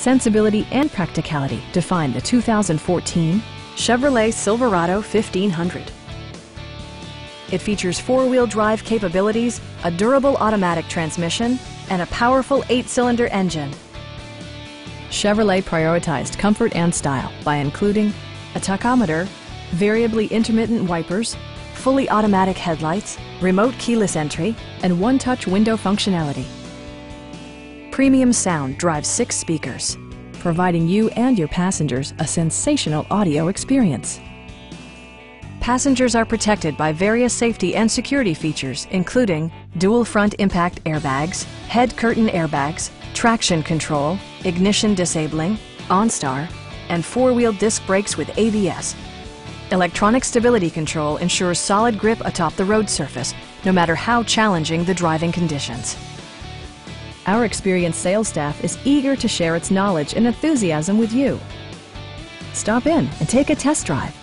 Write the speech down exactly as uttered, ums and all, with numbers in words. sensibility, and practicality define the two thousand fourteen Chevrolet Silverado fifteen hundred. It features four-wheel drive capabilities, a durable automatic transmission, and a powerful eight-cylinder engine. Chevrolet prioritized comfort and style by including a tachometer, variably intermittent wipers, fully automatic headlights, remote keyless entry, and one-touch window functionality. Premium sound drives six speakers, providing you and your passengers a sensational audio experience. Passengers are protected by various safety and security features, including dual front impact airbags, head curtain airbags, traction control, ignition disabling, OnStar, and four-wheel disc brakes with A B S. Electronic stability control ensures solid grip atop the road surface, no matter how challenging the driving conditions. Our experienced sales staff is eager to share its knowledge and enthusiasm with you. Stop in and take a test drive.